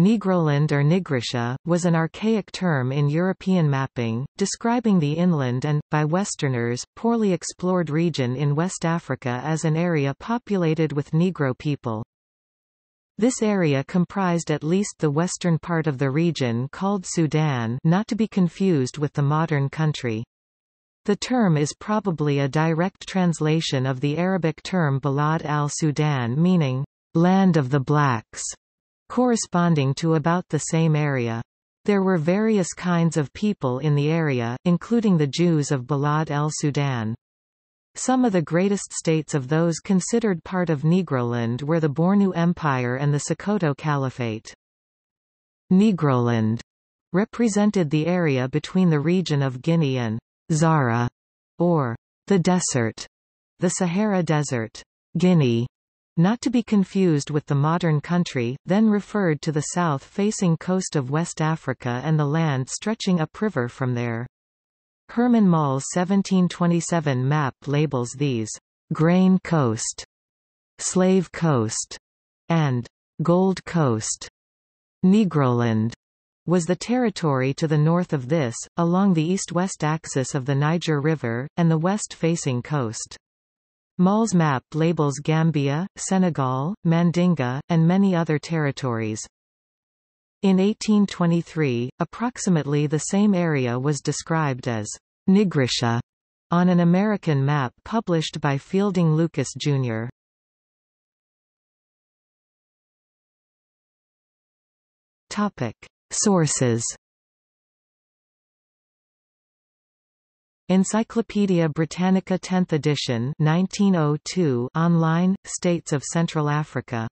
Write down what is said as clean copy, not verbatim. Negroland or Nigritia, was an archaic term in European mapping, describing the inland and, by Westerners, poorly explored region in West Africa as an area populated with Negro people. This area comprised at least the western part of the region called Sudan, not to be confused with the modern country. The term is probably a direct translation of the Arabic term Bilad al-Sudan, meaning, "land of the blacks," corresponding to about the same area. There were various kinds of people in the area, including the Jews of Bilad al-Sudan. Some of the greatest states of those considered part of Negroland were the Bornu Empire and the Sokoto Caliphate. Negroland represented the area between the region of Guinea and Zara, or the desert, the Sahara Desert. Guinea, not to be confused with the modern country, then referred to the south-facing coast of West Africa and the land stretching upriver from there. Herman Moll's 1727 map labels these Grain Coast, Slave Coast, and Gold Coast. Negroland was the territory to the north of this, along the east-west axis of the Niger River, and the west-facing coast. Moll's map labels Gambia, Senegal, Mandinga, and many other territories. In 1823, approximately the same area was described as Nigritia on an American map published by Fielding Lucas, Jr. Topic: Sources. Encyclopædia Britannica 10th edition 1902, online, States of Central Africa.